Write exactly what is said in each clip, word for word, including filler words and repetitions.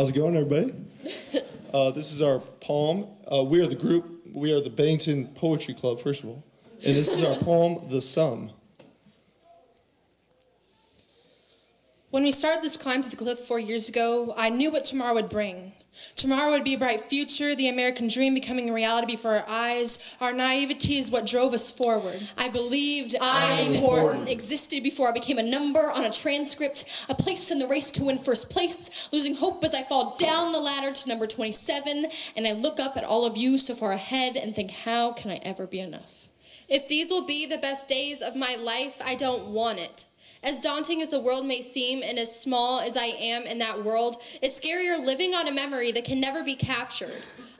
How's it going, everybody? Uh, this is our poem. Uh, we are the group, we are the Bennington Poetry Club, first of all. And this is our poem, The Sum. When we started this climb to the cliff four years ago, I knew what tomorrow would bring. Tomorrow would be a bright future, the American dream becoming a reality before our eyes. Our naivety is what drove us forward. I believed I'm important existed before I became a number on a transcript, a place in the race to win first place, losing hope as I fall down the ladder to number twenty-seven, and I look up at all of you so far ahead and think, how can I ever be enough? If these will be the best days of my life, I don't want it. As daunting as the world may seem, and as small as I am in that world, it's scarier living on a memory that can never be captured.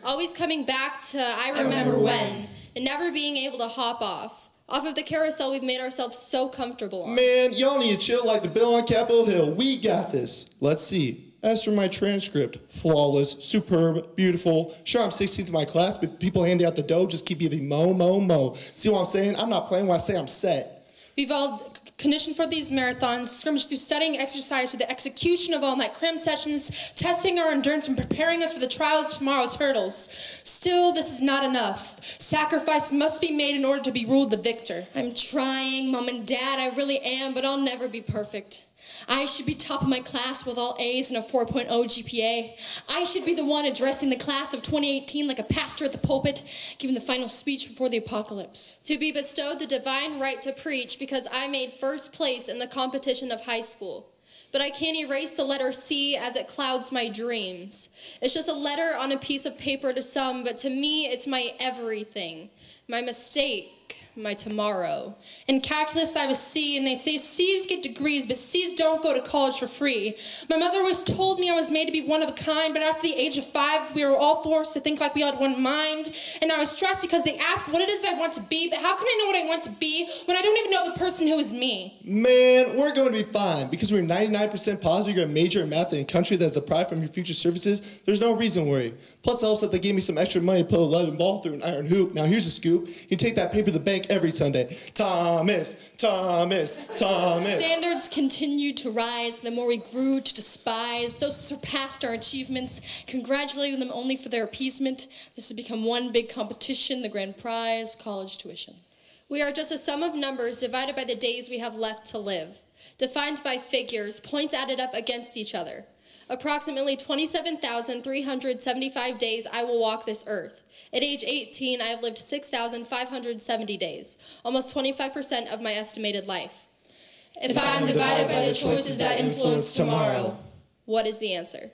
Always coming back to I remember, I remember when, when, and never being able to hop off. Off of the carousel we've made ourselves so comfortable on. Man, y'all need to chill like the bill on Capitol Hill. We got this. Let's see. As for my transcript, flawless, superb, beautiful. Sure, I'm sixteenth in my class, but people handing out the dough just keep giving mo, mo, mo. See what I'm saying? I'm not playing when I say I'm set. We've all conditioned for these marathons, skirmished through studying exercise to the execution of all-night cram sessions, testing our endurance and preparing us for the trials of tomorrow's hurdles. Still, this is not enough. Sacrifice must be made in order to be ruled the victor. I'm trying, Mom and Dad, I really am, but I'll never be perfect. I should be top of my class with all A's and a four point oh G P A. I should be the one addressing the class of twenty eighteen like a pastor at the pulpit, giving the final speech before the apocalypse. To be bestowed the divine right to preach because I made first place in the competition of high school. But I can't erase the letter C as it clouds my dreams. It's just a letter on a piece of paper to some, but to me it's my everything, my mistake. My tomorrow. In calculus, I was C, and they say C's get degrees, but C's don't go to college for free. My mother always told me I was made to be one of a kind, but after the age of five, we were all forced to think like we all had one mind, and I was stressed because they asked what it is I want to be, but how can I know what I want to be when I don't even know the person who is me? Man, we're going to be fine, because we're ninety-nine percent positive you're going to major in math in a country that's deprived from your future services. There's no reason to worry. Plus, it helps that they gave me some extra money to put a leathern ball through an iron hoop. Now, here's the scoop. You take that paper to the bank every Sunday. Thomas, Thomas, Thomas. Standards continued to rise the more we grew to despise those who surpassed our achievements, congratulating them only for their appeasement. This has become one big competition, the grand prize, college tuition. We are just a sum of numbers divided by the days we have left to live, defined by figures, points added up against each other. Approximately twenty-seven thousand three hundred seventy-five days I will walk this earth. At age eighteen, I have lived six thousand five hundred seventy days, almost twenty-five percent of my estimated life. If, if I am divided by the choices that influence tomorrow, what is the answer?